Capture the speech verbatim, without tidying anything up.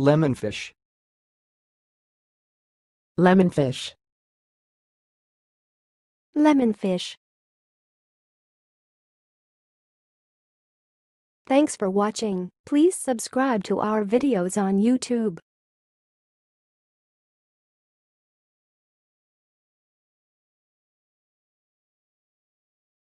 Lemonfish. Lemonfish. Lemonfish. Thanks for watching. Please subscribe to our videos on YouTube.